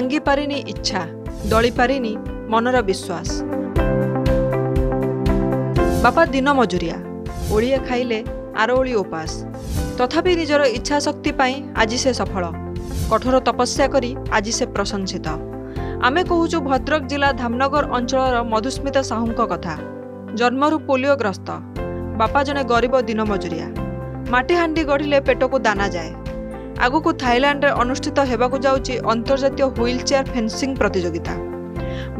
भांगी पारेनी इच्छा, दली पारेनी मनर विश्वास। बापा दिन मजुरिया ओड़िया खाइले आरोली उपास, तथापि निजर इच्छा शक्ति पाई आज से सफल, कठोर तपस्या करी आज से प्रशंसित। आमे कहूँ भद्रक जिला धामनगर अंचल मधुस्मिता साहू कथा। जन्मरू पोलियोग्रस्त, बापा जने गरीब दिन मजुरिया। माटी हांडी गढ़िले पेट को दाना जाए। आगु को थाईलैंड रे अनुष्ठित हेबाकु जाउची अंतर्जातीय व्हील चेयर फेंसिंग प्रतियोगिता।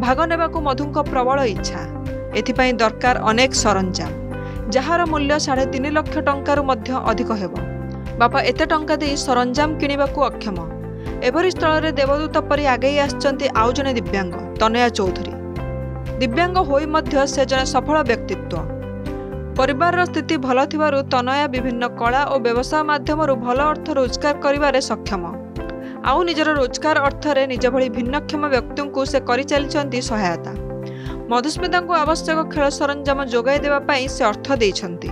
भाग नेबाकु मधुंक प्रबल इच्छा। एथिपाई दरकार अनेक सरंजाम, जार मूल्य 3.5 लाख टंकारु मध्य अधिक हेबो। बापा एते टंका देई सरंजाम किनिबाकु अक्षम। एभरी स्थल रे देवदूत परि आगे आछंती आउ जने दिव्यांग तनया चौधरी। दिव्यांग होई मध्य से जने सफल व्यक्तित्व। परिवार स्थिति भल थिबारु तनया विभिन्न कला और व्यवसाय माध्यमरु भल अर्थ रोजगार करिवारे सक्षम। आउ निजर रोजगार अर्थरे निज भली भिन्नक्षम व्यक्तिंकु से करि चलिसंती सहायता। मधुस्मितांकु आवश्यक खेल सरंजाम जोगाई देबा पई से अर्थ देइछंती।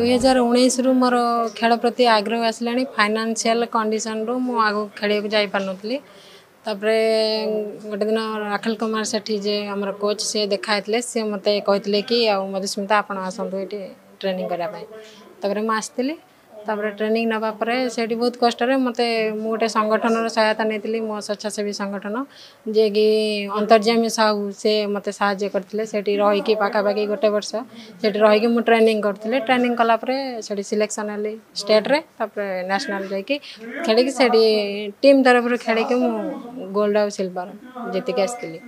2019 रु मोर खेल प्रति आग्रह आसलानी। फाइनेंशियल कंडीशन रु मो आगो खेले को जाई पनतली। तापरे गोटे दिन राखल कुमार सेठी जे हमर कोच से देखा हेतले, से मते कहतले कि आउ मधुस्मिता आपण आसंतु एटी ट्रेनिंग करा पई। तापरे म आस्तिली। तापरे ट्रेनिंग नबा परे सेठी बहुत कष्ट रे मते मोटे संगठन रो सहायता नेतली। मो स्वच्छासेवी संगठन जे कि अंतर्जामी साहू से मते सहायता करतले। सेठी रहि कि पाका बाकी गोटे वर्ष सेठी रहि कि म ट्रेनिंग करतले। ट्रेनिंग कला परे सेठी सिलेक्शन हली स्टेट रे। तापरे नेशनल जाय कि खेले कि सेठी टीम तरफ रे खेले कि म गोल्ड और सिल्वर जीति के आसली।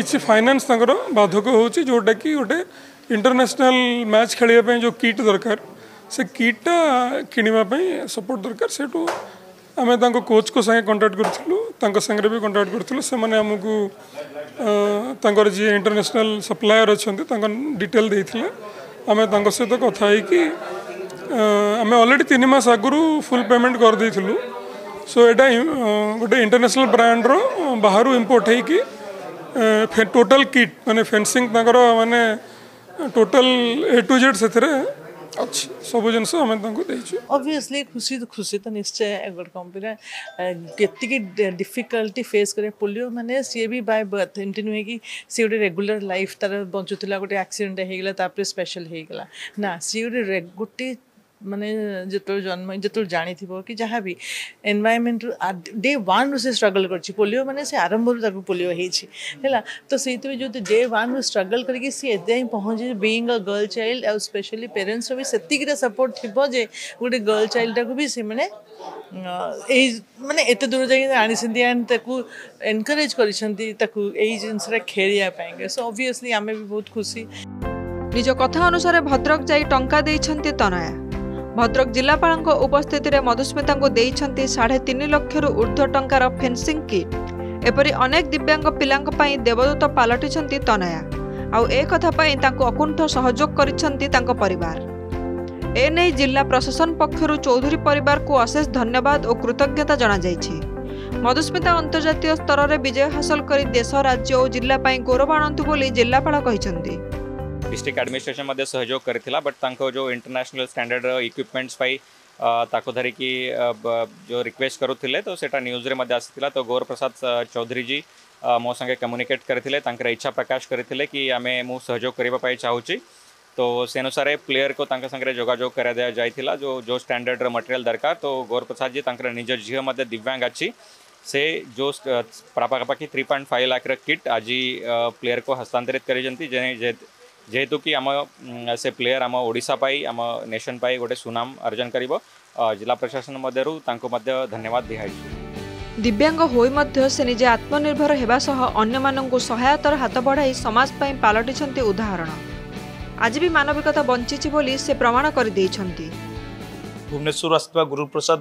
किसी फाइनेंस तंगरो बाधक होची जोटा कि गोटे इंटरनेशनल मैच खेलिया पे जो किट दरकार से किट किनिबा पे सपोर्ट दरकार सेटू हमें तांको कोच को संगे कांटेक्ट करथिलु। तांको संगे भी कांटेक्ट करथिलु। से माने हमकु तांकर जे इंटरनेशनल सप्लायर अछंती तांको डिटेल देथिले। हमें तांको से तो कथा है कि हमें ऑलरेडी 3 मास आगुरु फुल पेमेंट कर देथिलु। सो एटा गोटे इंटरनेशनल ब्रांड रो बाहरु इंपोर्ट है कि फे टोटल किट माने फेंसिंग तांकर माने टोटल A to Z से थरे अच्छी सब जिनस हम तांको देछु। ऑब्वियसली खुशी तो निश्चय गुड कंपनी केति की डिफिकल्टी फेस करे। पोलियो माने से भी बाय बर्थ एमती नुहे कि से गोटे रेगुलर लाइफ तार बंचुतला, गोटे एक्सीडेंट हेगला तापर स्पेशल हेगला ना। से गोटे माने जो जन्म जो जानी कि जहाँ भी एनवायरमेंट डे 1 से स्ट्रगल कर पोलियो माने से आरंभ पोलियो है तो से जो डे 1 स्ट्रगल करके सी एजाई पहुँचे बीइंग अ गर्ल चाइल्ड। आ स्पेशली पेरेंट्स भी सेतिकटा सपोर्ट थी जे गोटे गर्ल चाइल्ड टाक भी से मैंने माने एत दूर जाए आंड एनकरेज कर जिनसा खेलवाई। सो ऑब्वियसली आम भी बहुत खुशी। निज कथा अनुसार भद्रक जाई टंका देइछंती तनया। भद्रक जिलापाल उपस्थित में मधुस्मिता को देइछंती 3.5 लाख ऊर्ध्व टंकार फेंसिंग किट। एपरी अनेक दिव्यांग पिलांक पाई देवदूत पलटिछंती तनया। आउ ए कथा पाई तांको अकुंठ सहयोग करिछंती तांको परिवार। ए नै जिला प्रशासन पक्षरु चौधरी परिवार को अशेष धन्यवाद और कृतज्ञता जना जाइछि। मधुस्मिता अंतर्जातीय स्तर में विजय हासिल करी देश राज्य और जिला पाई गौरव आणंतु बोली जिलापाल कहिछंती। डिस्ट्रिक्ट एडमिनिस्ट्रेशन में सहयोग करी बट तांको जो इंटरनेशनल स्टैंडर्ड इक्विपमेंट्स पाई ताको धरिकी जो रिक्वेस्ट करूले तो सेटा न्यूज़ रे मध्य आसीला। तो गौरव प्रसाद चौधरी जी मो संगे कम्युनिकेट करथिले, तांकर इच्छा प्रकाश करथिले कि आमे मु सहयोग करिबा पाई चाहूची। तो से अनुसार प्लेयर को तांका संगे जोगाजोग करा दिया जाइथिला। जो स्टैंडर्ड मटेरियल दरकार तो गौरव प्रसाद जी तांकर निज झियो मध्ये दिव्यांग अछि से जो पाखापाखि 3.5 लाख किट आज प्लेयर को हस्तांतरित कर जेहेतु कि आम से प्लेयर आम ओडिशा पाई आम नेशन पाई गोटे सुनाम अर्जन करिवो। जिला प्रशासन मध्यरु तांको मध्य धन्यवाद दिहाई। दिव्यांग होई मध्य से निजे आत्मनिर्भर हेबा सह अन्य माननकु सहायतार हाथ बढ़ाई समाज पाई पालटिछंती उदाहरण। आज भी मानविकता बंचिछि बोली से प्रमाण कर देइछंती। भुवनेश्वर आसवा गुरु प्रसाद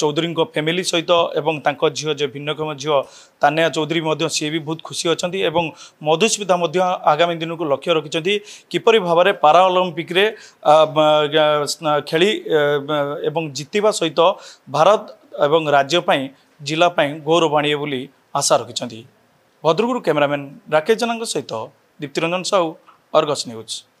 चौधरी फैमिली सहित एवं झील जो भिन्नक्षम झील तानया चौधरी सी भी बहुत खुशी अच्छा। और मधुस्मिता आगामी दिन को लक्ष्य रखिंट किपर भाव में पाराओलंपिक खेली एवं जीतवा सहित भारत एवं राज्यपाई जिलापाई गौरव आणे बोली आशा रखिंट। भद्रकु कैमेरामैन राकेश जेना सहित दीप्ति रंजन साहू, आर्गस न्यूज।